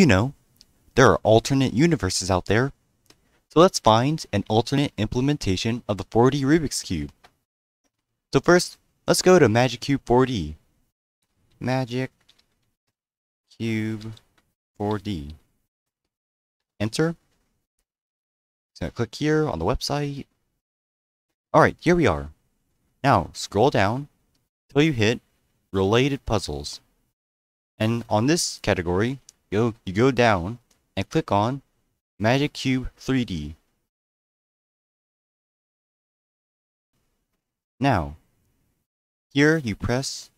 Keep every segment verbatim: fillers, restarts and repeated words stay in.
You know, there are alternate universes out there. So let's find an alternate implementation of the four D Rubik's Cube. So first, let's go to Magic Cube four D. Magic Cube four D. Enter. So click here on the website. Alright, here we are. Now, scroll down till you hit Related Puzzles. And on this category, you go down and click on Magic Cube three D. Now, here you press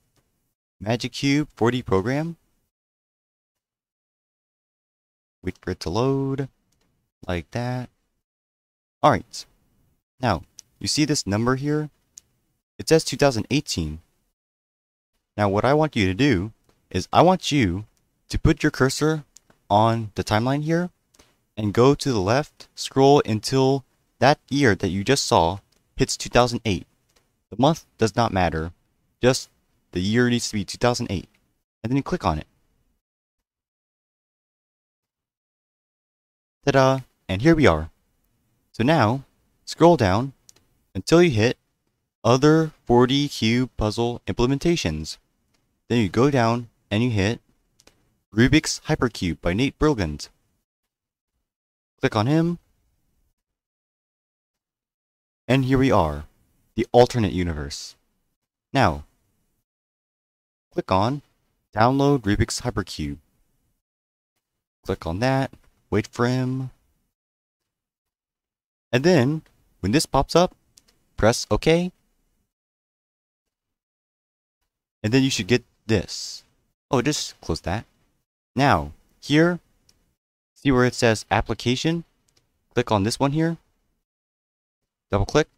Magic Cube four D program. Wait for it to load, like that. Alright, now, you see this number here? It says two thousand eighteen. Now what I want you to do is I want you to put your cursor on the timeline here and go to the left, scroll until that year that you just saw hits two thousand eight. The month does not matter, just the year needs to be two thousand eight. And then you click on it. Ta-da! And here we are. So now, scroll down until you hit Other four D Cube Puzzle Implementations. Then you go down and you hit Rubik's Hypercube by Nate Berglund. Click on him. And here we are, the alternate universe. Now, click on Download Rubik's Hypercube. Click on that, wait for him. And then, when this pops up, press OK. And then you should get this. Oh, just close that. Now, here, see where it says Application? Click on this one here. Double click.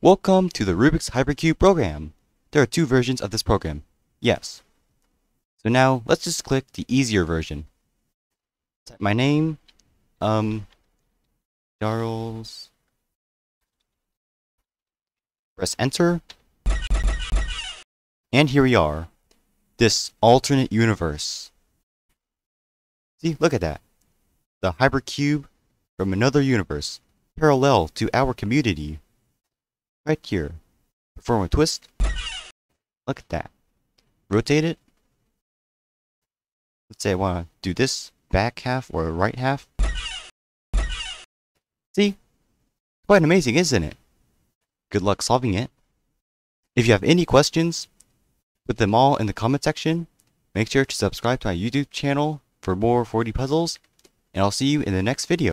Welcome to the Rubik's Hypercube program. There are two versions of this program. Yes. So now, let's just click the easier version. Type my name. Um, Charles. Press enter, and here we are, this alternate universe. See, look at that, the hypercube from another universe, parallel to our community. Right here, perform a twist, look at that, rotate it, let's say I want to do this back half or right half. See, quite amazing, isn't it? Good luck solving it. If you have any questions, put them all in the comment section. Make sure to subscribe to my YouTube channel for more four D puzzles, and I'll see you in the next video.